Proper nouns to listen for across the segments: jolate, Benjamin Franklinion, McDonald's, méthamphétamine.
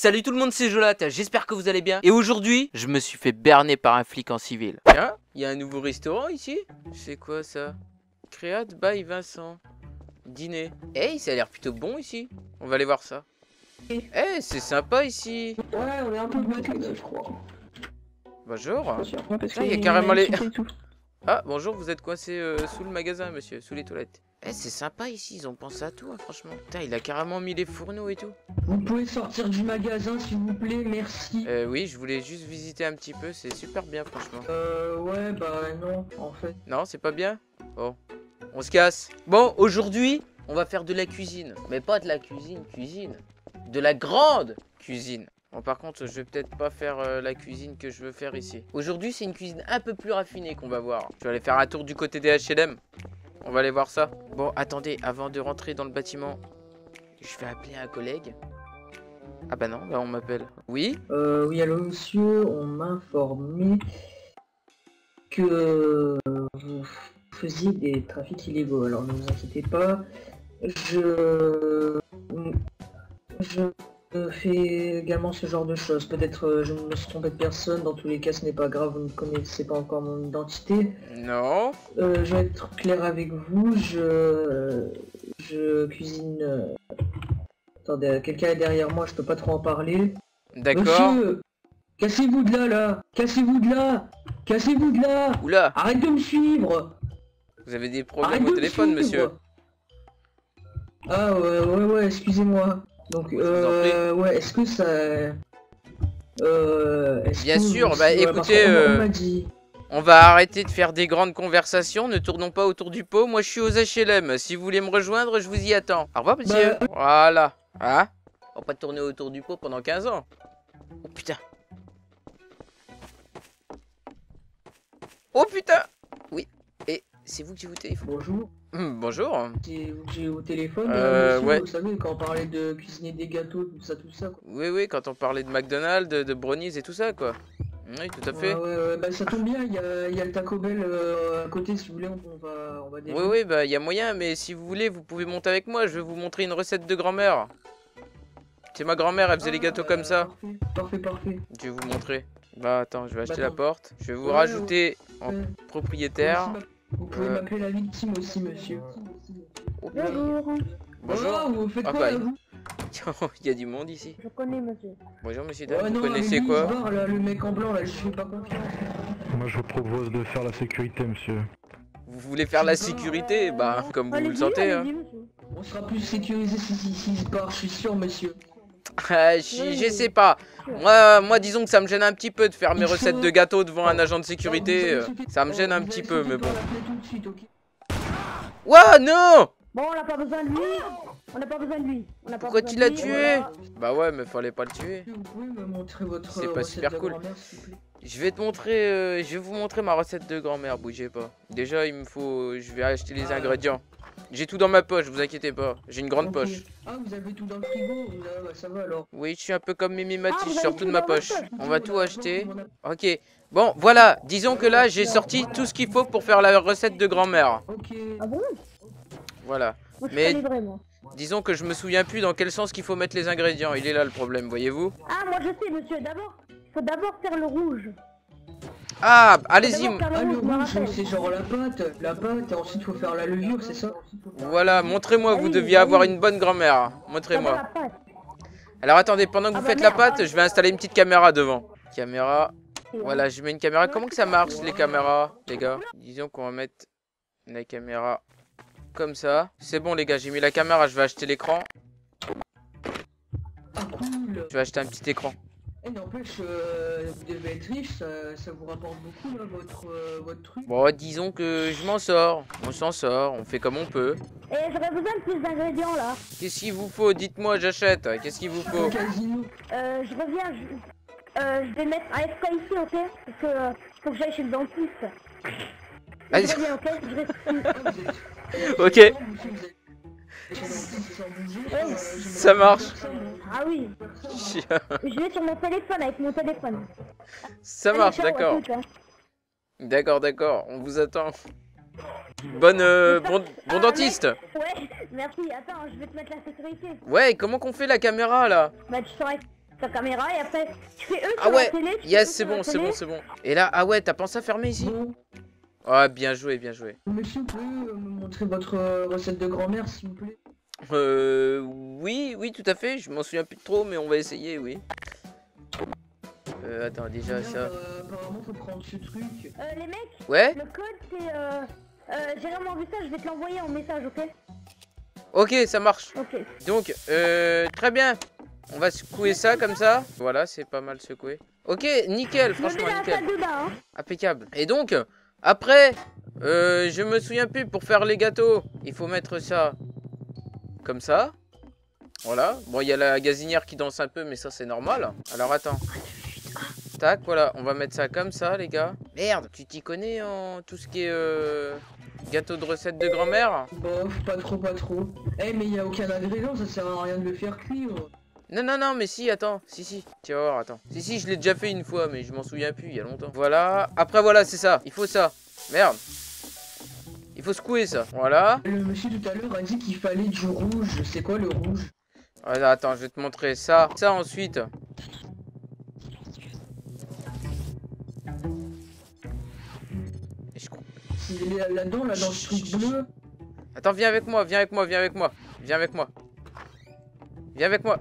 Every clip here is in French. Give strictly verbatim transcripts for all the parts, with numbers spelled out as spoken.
Salut tout le monde, c'est Jolate, j'espère que vous allez bien. Et aujourd'hui, je me suis fait berner par un flic en civil. Tiens, il y a un nouveau restaurant ici. C'est quoi ça? Créate by Vincent. Dîner. Hey, ça a l'air plutôt bon ici. On va aller voir ça. Hey, c'est sympa ici. Ouais, on est un peu bloqué là, je crois. Bonjour. Il y a carrément les... Ah, bonjour, vous êtes coincé euh, sous le magasin, monsieur, sous les toilettes. Eh, c'est sympa ici, ils ont pensé à tout, hein, franchement. Putain, il a carrément mis les fourneaux et tout. Vous pouvez sortir du magasin, s'il vous plaît, merci. Euh, oui, je voulais juste visiter un petit peu, c'est super bien, franchement. Euh, ouais, bah non, en fait. Non, c'est pas bien? Bon, on se casse. Bon, aujourd'hui, on va faire de la cuisine. Mais pas de la cuisine, cuisine. De la grande cuisine. Bon, par contre, je vais peut-être pas faire euh, la cuisine que je veux faire ici. Aujourd'hui, c'est une cuisine un peu plus raffinée qu'on va voir. Je vais aller faire un tour du côté des H et M. On va aller voir ça. Bon, attendez, avant de rentrer dans le bâtiment, je vais appeler un collègue. Ah bah non, là on m'appelle. Oui. Euh, oui, allô monsieur, on m'a informé que vous faisiez des trafics illégaux. Alors ne vous inquiétez pas, je... je... Euh, fait également ce genre de choses. Peut-être euh, je ne me suis trompé de personne, dans tous les cas ce n'est pas grave, vous ne connaissez pas encore mon identité. Non. Euh, je vais être clair avec vous, je, euh, je cuisine... Euh... Attendez, quelqu'un est derrière moi, je peux pas trop en parler. D'accord. Monsieur, cassez-vous de là, là. Cassez-vous de là. Cassez-vous de là. Oula. Arrête de me suivre. Vous avez des problèmes Arrête au de téléphone, monsieur. Ah ouais, ouais, ouais, excusez-moi. Donc, euh, ouais, est-ce que ça... Euh, Bien sûr, bah écoutez, euh, on va arrêter de faire des grandes conversations, ne tournons pas autour du pot, moi je suis aux H et M, si vous voulez me rejoindre, je vous y attends. Au revoir, monsieur. Bah... Voilà, hein. On va pas tourner autour du pot pendant quinze ans. Oh putain. Oh putain. Oui, et c'est vous qui vous téléphonez. Bonjour. Mmh, bonjour. J'ai au téléphone, euh, monsieur, ouais. Vous savez, quand on parlait de cuisiner des gâteaux, tout ça, tout ça, quoi. Oui, oui, quand on parlait de McDonald's, de, de brownies et tout ça, quoi. Oui, tout à fait. Ouais, ouais, ouais. Bah, ça tombe bien, il y a, y a le Taco Bell euh, à côté, si vous voulez, on va... On va oui, oui, bah, il y a moyen, mais si vous voulez, vous pouvez monter avec moi, je vais vous montrer une recette de grand-mère. C'est ma grand-mère, elle faisait ah, les gâteaux euh, comme ça. Parfait, parfait, parfait. Je vais vous montrer. Bah, attends, je vais acheter bah, la porte. Je vais vous ouais, rajouter ouais, en euh, propriétaire... Vous pouvez euh... m'appeler la victime aussi, monsieur. Oh, bonjour. Bonjour. Oh, vous faites quoi, ah, là, vous? Il y a du monde ici. Je connais, monsieur. Bonjour, monsieur. Oh, vous non, connaissez quoi voir, là, le mec en blanc, là, je suis pas confiant. Moi, je vous propose de faire la sécurité, monsieur. Vous voulez faire la sécurité? Bah, comme allez vous le sentez. Hein. On sera plus sécurisé si si si se barre, je suis sûr, monsieur. Ah, je, oui, je sais pas. Moi, moi, disons que ça me gêne un petit peu de faire mes recettes de gâteaux devant un agent de sécurité. Non, ça me gêne un petit peu, mais bon. Ouah, non. Bon, on n'a pas besoin de lui. On n'a pas besoin de lui. On a pas Pourquoi tu l'as tué voilà. Bah ouais, mais fallait pas le tuer. C'est pas super cool. Je vais te montrer, euh, je vais vous montrer ma recette de grand-mère. Bougez pas. Déjà, il me faut, je vais acheter les ah. ingrédients. J'ai tout dans ma poche, vous inquiétez pas. J'ai une grande okay. poche. Ah, vous avez tout dans le frigo? Là, ça va alors. Oui, je suis un peu comme Mimi Mati, je ah, sors tout de ma poche. poche. On va tout acheter. Ok. Bon, voilà. Disons que là, j'ai sorti tout ce qu'il faut pour faire la recette de grand-mère. Ok. Ah bon? Voilà. Mais disons que je me souviens plus dans quel sens qu'il faut mettre les ingrédients. Il est là le problème, voyez-vous? Ah, moi je sais, monsieur. D'abord, il faut d'abord faire le rouge. Ah, allez-y. Ah, le rouge, c'est genre la pâte, la pâte, et ensuite faut faire la levure, c'est ça? Voilà, montrez-moi, vous deviez avoir une bonne grand-mère. Montrez-moi. Alors attendez, pendant que vous faites la pâte, je vais installer une petite caméra devant. Caméra. Voilà, je mets une caméra. Comment que ça marche les caméras, les gars? Disons qu'on va mettre la caméra comme ça. C'est bon les gars, j'ai mis la caméra, je vais acheter l'écran. Je vais acheter un petit écran. N'empêche, euh, vous devez être riche, ça, ça vous rapporte beaucoup là, votre, euh, votre truc. Bon, disons que je m'en sors, on s'en sort, on fait comme on peut. Et j'aurais besoin de plus d'ingrédients là. Qu'est-ce qu'il vous faut? Dites-moi, j'achète. Qu'est-ce qu'il vous faut? Euh, je reviens, je, euh, je vais mettre un F K ici, ok? Parce que euh, faut que j'aille chez le dentiste. Allez, je reviens, ok? Je reste... Ok. Ça marche. Ah oui. Je vais sur mon téléphone avec mon téléphone. Ça marche, d'accord. D'accord, d'accord. On vous attend. Bonne, euh, bon, bon dentiste. Ouais, merci. Attends, je vais te mettre la sécurité. Ouais, comment qu'on fait la caméra là? Bah tu sors. ta caméra et après tu fais eux ah ouais. Télé, yes, c'est bon, c'est bon, c'est bon. Et là, ah ouais, t'as pensé à fermer ici? Ah, oh, bien joué, bien joué. Mais s'il vous plaît, euh, me montrer votre euh, recette de grand-mère, s'il vous plaît. Euh, oui, oui, tout à fait. Je m'en souviens plus trop, mais on va essayer, oui. Euh, attends, déjà, ça... Euh, apparemment, faut prendre ce truc. Euh, les mecs, ouais, le code, c'est... Euh, euh, j'ai vraiment vu ça, je vais te l'envoyer en message, ok? Ok, ça marche. Okay. Donc, euh, très bien. On va secouer ça comme ça. Voilà, c'est pas mal secoué. Ok, nickel, franchement, nickel. Impeccable. Et donc... Après, euh, je me souviens plus, pour faire les gâteaux, il faut mettre ça comme ça. Voilà. Bon, il y a la gazinière qui danse un peu, mais ça, c'est normal. Alors, attends. Tac, voilà. On va mettre ça comme ça, les gars. Merde, tu t'y connais en tout ce qui est euh, gâteau de recette de grand-mère? Bof, pas trop, pas trop. Eh, hey, mais il n'y a aucun ingrédient, ça sert à rien de le faire cuire. Non, non, non, mais si, attends, si, si, tu vas voir, attends. Si, si, je l'ai déjà fait une fois, mais je m'en souviens plus, il y a longtemps. Voilà, après, voilà, c'est ça, il faut ça. Merde. Il faut secouer ça, voilà. Le monsieur tout à l'heure a dit qu'il fallait du rouge, c'est quoi le rouge? Voilà, attends, je vais te montrer ça. Ça, ensuite. Il est là-dedans, là, dans ce truc bleu. Attends, viens avec moi, viens avec moi, viens avec moi, viens avec moi. Viens avec moi.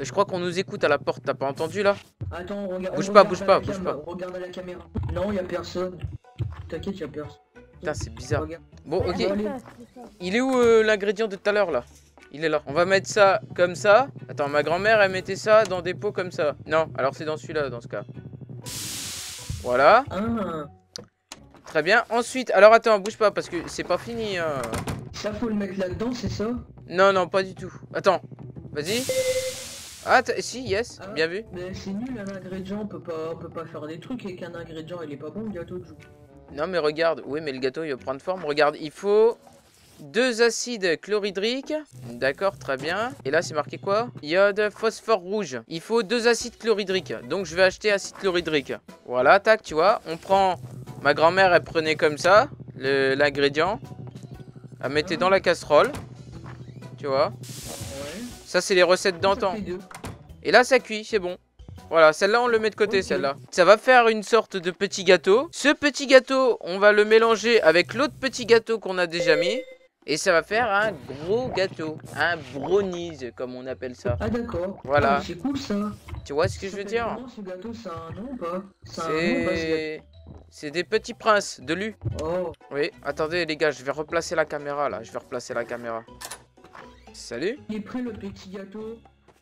Je crois qu'on nous écoute à la porte, t'as pas entendu là? Attends, regarde. Bouge pas, bouge pas, bouge pas. Regarde à la caméra. Non, y'a personne. T'inquiète, y'a personne. Putain, c'est bizarre. Bon, ok. Il est où euh, l'ingrédient de tout à l'heure là? Il est là. On va mettre ça comme ça. Attends, ma grand-mère, elle mettait ça dans des pots comme ça. Non, alors c'est dans celui-là, dans ce cas. Voilà. Ah. Très bien. Ensuite, alors attends, bouge pas parce que c'est pas fini. Hein. Ça, faut le mettre là-dedans, c'est ça? Non, non, pas du tout. Attends, vas-y. Ah, si, yes, ah, bien vu. Mais c'est nul, un ingrédient, on peut pas, on peut pas faire des trucs avec un ingrédient, il est pas bon le gâteau de jus. Non mais regarde, oui mais le gâteau il va prendre forme, regarde, il faut deux acides chlorhydriques, d'accord, très bien. Et là c'est marqué quoi? Iode, phosphore rouge, il faut deux acides chlorhydriques, donc je vais acheter acide chlorhydrique. Voilà, tac, tu vois, on prend, ma grand-mère elle prenait comme ça, l'ingrédient, elle mettait ah. dans la casserole, tu vois. Ça, c'est les recettes d'antan. Et là, ça cuit, c'est bon. Voilà, celle-là, on le met de côté, okay. Celle-là. Ça va faire une sorte de petit gâteau. Ce petit gâteau, on va le mélanger avec l'autre petit gâteau qu'on a déjà mis. Et ça va faire un gros gâteau. Un brownies, comme on appelle ça. Ah, d'accord. Voilà. Ah, c'est cool, ça. Tu vois ce que ça je veux dire? Comment, ce gâteau, ça a un nom ou pas? C'est... C'est des petits princes de l'U. Oh. Oui, attendez, les gars, je vais replacer la caméra, là. Je vais replacer la caméra. Salut. Il est prêt le petit gâteau.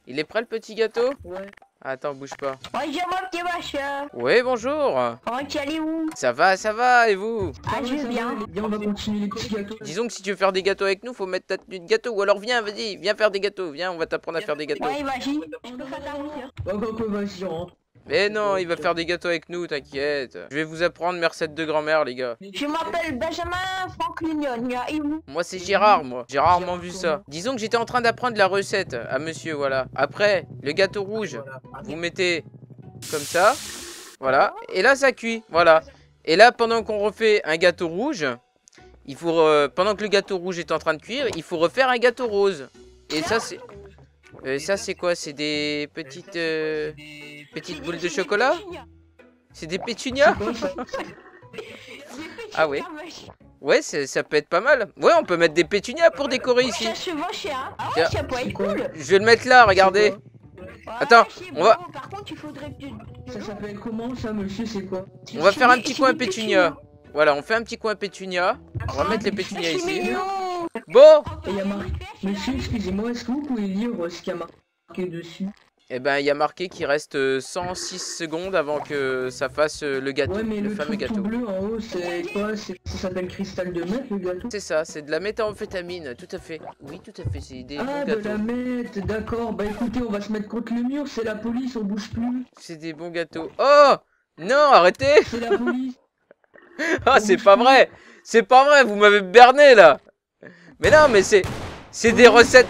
Il est prêt le petit gâteau? Ouais. Attends, bouge pas. Bonjour mon petit machin. Ouais, bonjour. Comment tu allez où? Ça va, ça va, et vous? Ah, je vais bien. Viens, on va continuer les petits gâteaux. Disons que si tu veux faire des gâteaux avec nous, faut mettre ta tenue de gâteau. Ou alors viens, vas-y, viens faire des gâteaux. Viens, on va t'apprendre à faire des gâteaux. Ouais, vas-y. Je peux faire ta nourriture. Mais non, il va faire des gâteaux avec nous, t'inquiète. Je vais vous apprendre mes recettes de grand-mère, les gars. Je m'appelle Benjamin Franklinion, et vous? Moi, c'est Gérard, moi. J'ai rarement vu ça. Disons que j'étais en train d'apprendre la recette à monsieur, voilà. Après, le gâteau rouge, vous mettez comme ça. Voilà. Et là, ça cuit, voilà. Et là, pendant qu'on refait un gâteau rouge, il faut euh, pendant que le gâteau rouge est en train de cuire, il faut refaire un gâteau rose. Et ça, c'est... Euh, ça c'est quoi? C'est des petites euh, petites boules de chocolat? C'est des pétunias? Ah ouais. Ouais, ça peut être pas mal. Ouais, on peut mettre des pétunias pour décorer ici. Je vais le mettre là, regardez. Attends, on va... Ça s'appelle comment ça, monsieur? C'est quoi? On va faire un petit coin pétunia. Voilà, on fait un petit coin pétunia. On va mettre les pétunias ici. Bon, il y a marqué... Monsieur, excusez-moi, est-ce que vous pouvez lire ce qu'il y a marqué dessus? Eh ben, il y a marqué qu'il reste cent six secondes avant que ça fasse le gâteau, ouais, mais le, le fameux gâteau. Tout bleu en haut, c'est quoi? Ça s'appelle cristal de meth, le gâteau? C'est ça, c'est de la méthamphétamine, tout à fait. Oui, tout à fait, c'est idée. Ah, de la meth, d'accord. Bah écoutez, on va se mettre contre le mur, c'est la police, on bouge plus. C'est des bons gâteaux. Oh, non, arrêtez. C'est la police. Ah, c'est pas vrai. C'est pas vrai, vous m'avez berné, là. Mais non, mais c'est... C'est des recettes...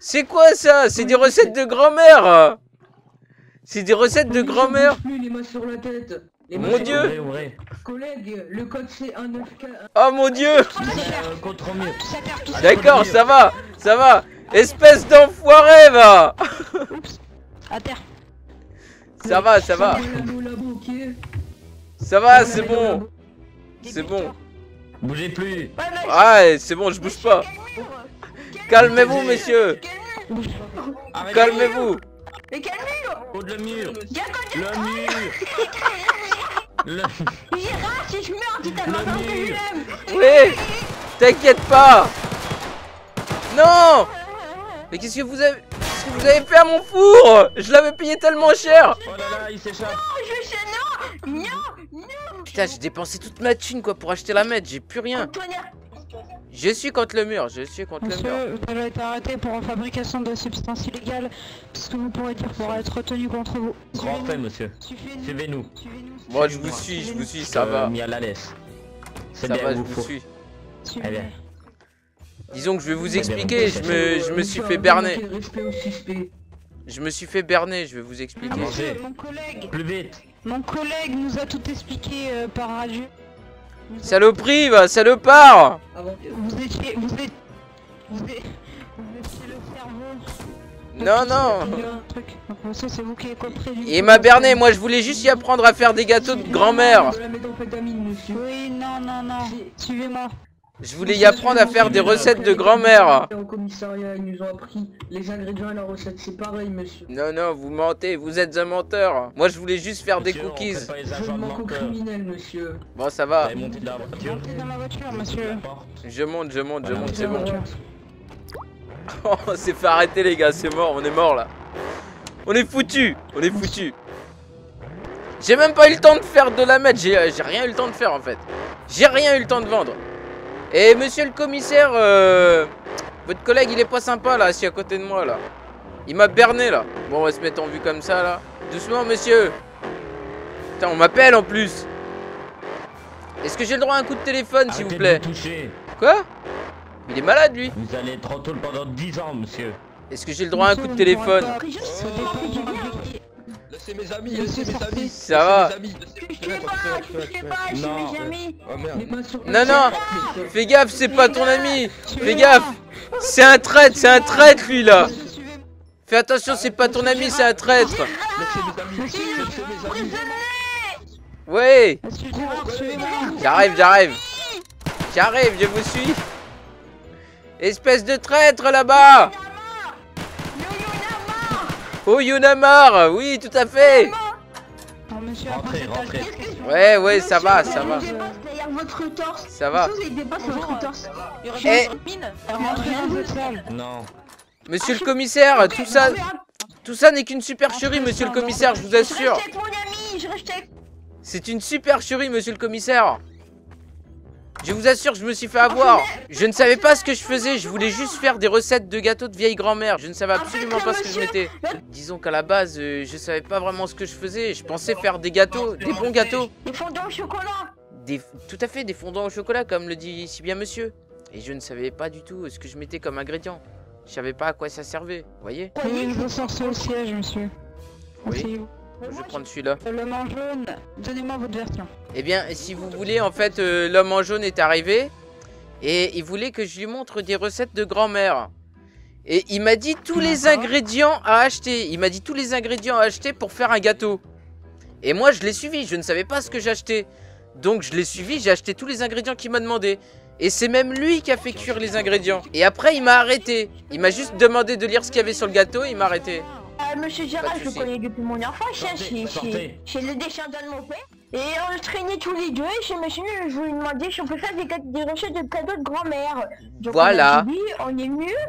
C'est quoi ça? C'est des recettes de grand-mère. C'est des recettes de grand-mère. Mon dieu. Collègue, le code c'est un neuf quatre. Oh mon dieu. D'accord, ça va, ça va. Espèce d'enfoiré, va. Oups. À terre. Ça va, ça va. Ça va, c'est bon. C'est bon. Bougez plus. Ouais, c'est bon, je bouge pas. Calmez-vous, messieurs. Calmez-vous. Mais quel mur? Le mur. Le mur. Le... si je meurs, tu t'as pas que je l'aime. Oui. T'inquiète pas. Non. Mais qu'est-ce que vous avez... Qu'est-ce que vous avez fait à mon four? Je l'avais payé tellement cher. Oh là là, il s'échappe. Non, je... non, non, non. Putain, j'ai dépensé toute ma thune, quoi, pour acheter la mètre. J'ai plus rien. Je suis contre le mur, je suis contre Monsieur, le mur. Vous allez être arrêté pour en fabrication de substances illégales. Ce que vous pourrez dire pourra être retenu contre vous. Grand fait, monsieur. Suivez-nous. Moi, je vous suis, je vous suis, ça va. Mis à la laisse. Ça va, je vous suis. Eh bien. Disons que je vais vous expliquer, je me, je me suis fait berner. Je me suis fait berner, je vais vous expliquer. Mon collègue, plus vite. Mon collègue nous a tout expliqué euh, par radio. Saloperie, va, salopard! Vous étiez, vous étiez, vous étiez le cerveau. Non, non! Il m'a berné, moi je voulais juste y apprendre à faire des gâteaux de grand-mère. Oui, non, non, non, suivez-moi. Je voulais y apprendre à faire des recettes de grand-mère. Au commissariat, ils nous ont appris les ingrédients à la recette, c'est pareil, monsieur. Non, non, vous mentez, vous êtes un menteur. Moi, je voulais juste faire des cookies. Je manque au criminel, monsieur. Bon, ça va. Montez dans la voiture, monsieur. Je monte, je monte, je monte, c'est bon. Oh, on s'est fait arrêter, les gars, c'est mort, on est mort là. On est foutu, on est foutu. J'ai même pas eu le temps de faire de la mettre, j'ai rien eu le temps de faire en fait. J'ai rien eu le temps de vendre. Et monsieur le commissaire, euh, votre collègue il est pas sympa là, assis à côté de moi là. Il m'a berné là. Bon, on va se mettre en vue comme ça là. Doucement, monsieur. Putain, on m'appelle en plus. Est-ce que j'ai le droit à un coup de téléphone, s'il vous plaît? Quoi? Il est malade lui. Vous allez être en taule pendant dix ans, monsieur. Est-ce que j'ai le droit à un coup de téléphone? Laissez mes amis, laissez mes amis. Ça va. Non, non. Fais gaffe, c'est pas ton ami. Fais gaffe. C'est un traître, c'est un traître lui là. Fais attention, c'est pas ton ami, c'est un traître. Ouais. J'arrive, j'arrive. J'arrive, je vous suis. Espèce de traître là-bas. Oh, Yonamar, oui, tout à fait. Non, monsieur, rentrez, rentrez. Ouais, ouais, ça va, ça va. Ça va. Eh, non. Monsieur le commissaire, tout ça, tout ça n'est qu'une supercherie, monsieur le commissaire, je vous assure. C'est une supercherie, monsieur le commissaire. Je vous assure, je me suis fait avoir. Je ne savais pas ce que je faisais, je voulais juste faire des recettes de gâteaux de vieille grand-mère. Je ne savais absolument pas ce que je mettais. Disons qu'à la base, euh, je savais pas vraiment ce que je faisais. Je pensais faire des gâteaux, des bons gâteaux. Des fondants au chocolat. Des, tout à fait, des fondants au chocolat, comme le dit si bien monsieur. Et je ne savais pas du tout ce que je mettais comme ingrédient. Je savais pas à quoi ça servait, vous voyez. Oui, je sors sur le siège, monsieur. Oui. Je vais prendre celui-là. L'homme en jaune, donnez-moi votre version. Eh bien, si vous voulez, en fait, euh, l'homme en jaune est arrivé. Et il voulait que je lui montre des recettes de grand-mère. Et il m'a dit tous les ingrédients à acheter. Il m'a dit tous les ingrédients à acheter pour faire un gâteau. Et moi, je l'ai suivi. Je ne savais pas ce que j'achetais. Donc, je l'ai suivi. J'ai acheté tous les ingrédients qu'il m'a demandé. Et c'est même lui qui a fait cuire les ingrédients. Et après, il m'a arrêté. Il m'a juste demandé de lire ce qu'il y avait sur le gâteau et il m'a arrêté. Euh, monsieur Gérard, je le connais depuis mon enfance, chez, chez, chez le descendant de mon père. Et on traînait tous les deux, et chez monsieur, je lui demandais si on peut faire des, des recettes de cadeaux de grand-mère. Voilà. On, dit, on est mieux.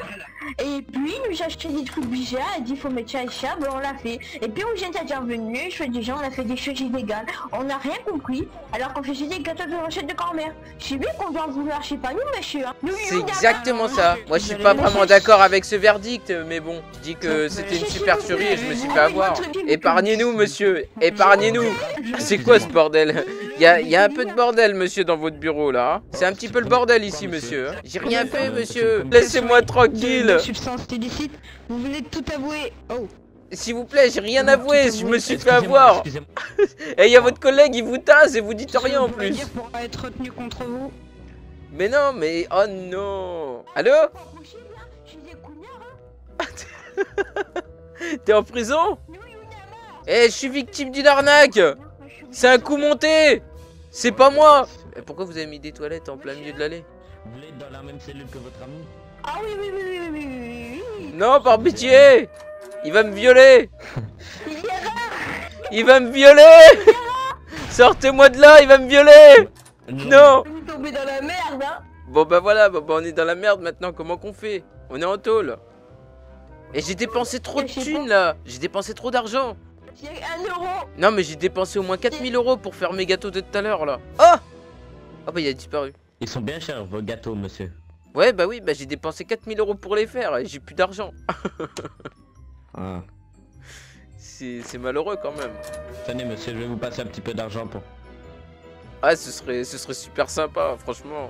Et puis, nous achetait des trucs bizarres, il dit faut mettre ça et ça, ben on l'a fait. Et puis, on est intervenu, je fais des gens, on a fait des choses illégales. On n'a rien compris, alors qu'on faisait des gâteaux de recettes de grand-mère. C'est bien qu'on doit en vouloir, c'est pas nous, monsieur. Hein. C'est exactement ça. Moi, je suis pas vraiment d'accord avec ce verdict, mais bon, je dis que c'était une supercherie et je me suis fait avoir. Épargnez-nous, monsieur, épargnez-nous. C'est quoi ce bordel? Il y a, y a un peu de bordel, monsieur, dans votre bureau, là. C'est un petit peu le bordel ici, monsieur. J'ai rien fait, monsieur. Laissez-moi tranquille. Vous venez de tout avouer. Oh. S'il vous plaît, j'ai rien avoué. Je me suis fait avoir. Et il y a votre collègue, il vous tasse et vous dites rien en plus. Mais non, mais oh non. Allô? T'es en prison? Eh, je suis victime d'une arnaque. C'est un coup monté. C'est pas moi. Et pourquoi vous avez mis des toilettes en plein milieu de l'allée? Vous êtes dans la même cellule que votre ami? Ah oui, oui, oui, oui, oui, oui. Non, par pitié. Il va me violer. Il va me violer. Sortez-moi de là, il va me violer. Non. Vous tombez dans la merde, hein. Bon bah voilà, bah, bah, on est dans la merde maintenant, comment qu'on fait? On est en tôle. Et j'ai dépensé trop de thunes là. J'ai dépensé trop d'argent. J'ai un euro. Non mais j'ai dépensé au moins quatre mille euros pour faire mes gâteaux de tout à l'heure là. Oh. Ah bah il a disparu. Ils sont bien chers vos gâteaux monsieur. Ouais bah oui, bah j'ai dépensé quatre mille euros pour les faire et j'ai plus d'argent. Ah. C'est malheureux quand même. Tenez monsieur, je vais vous passer un petit peu d'argent pour... Ah ce serait, ce serait super sympa franchement.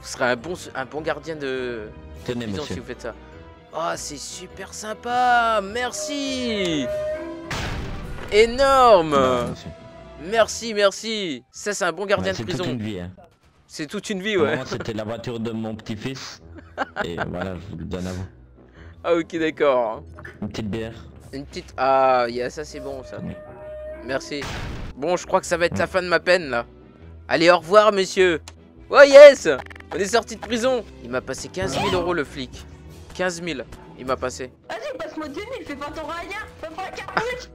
Vous serez un bon, un bon gardien de... Tenez, disons, monsieur. Si vous faites ça. Oh, c'est super sympa. Merci. Énorme. Non, merci, merci. Ça, c'est un bon gardien ouais, de prison. C'est toute une vie. Hein. C'est toute une vie, ouais. Moi, c'était la voiture de mon petit-fils. Et voilà, je vous le donne à vous. Ah, ok, d'accord. Une petite bière. Une petite... Ah, yeah, ça, c'est bon, ça. Oui. Merci. Bon, je crois que ça va être oui. la fin de ma peine, là. Allez, au revoir, monsieur. Oh, yes. On est sorti de prison. Il m'a passé quinze mille euros le flic. quinze mille, il m'a passé. Vas-y, passe-moi dix mille, fais pas ton raya, fais pas quarante.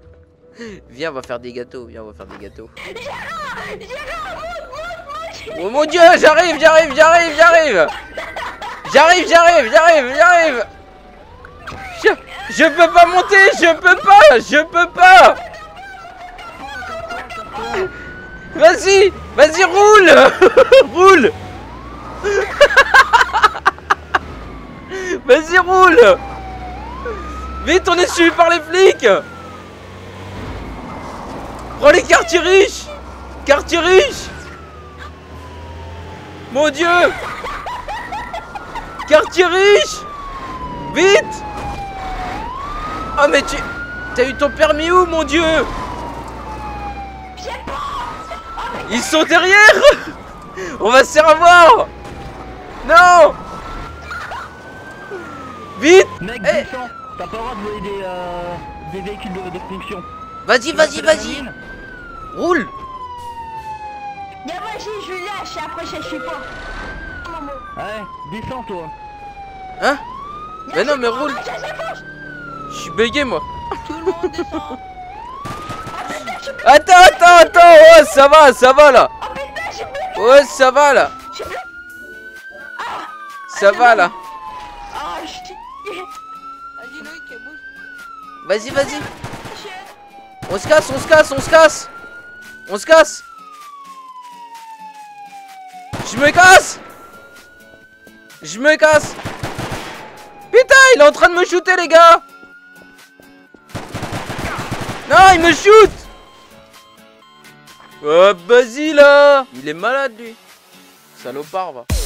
Viens, on va faire des gâteaux, viens, on va faire des gâteaux. Gérard, Gérard, monte, monte, monte. Oh mon dieu, j'arrive, j'arrive, j'arrive, j'arrive. J'arrive, j'arrive, j'arrive, j'arrive. Je... je peux pas monter, je peux pas, je peux pas. Vas-y, vas-y, roule. Roule. Vas-y, roule. Vite, on est suivi par les flics. Prends les quartiers riches. Quartiers riches. Mon dieu. Quartiers riches. Vite. Ah, oh, mais tu... T'as eu ton permis où, mon dieu? Ils sont derrière. On va se faire avoir. Non. Vite! Mec, hey. T'as pas le droit de voler des, euh, des véhicules de, de fonction. Vas-y, vas-y, vas-y! Roule! Y'a vas-y, je lui lâche, après je suis pas. Ouais, descends toi. Hein? Mais non, mais roule! Je suis bugué moi! Tout le monde descend! Attends, attends, attends! Ouais, ça va, ça va là! Ouais, ça va là! Ça va là! Vas-y, vas-y. On se casse, on se casse, on se casse. On se casse. Je me casse. Je me casse. Putain, il est en train de me shooter, les gars. Non, il me shoot. Oh, vas-y, là. Il est malade, lui. Salopard, va.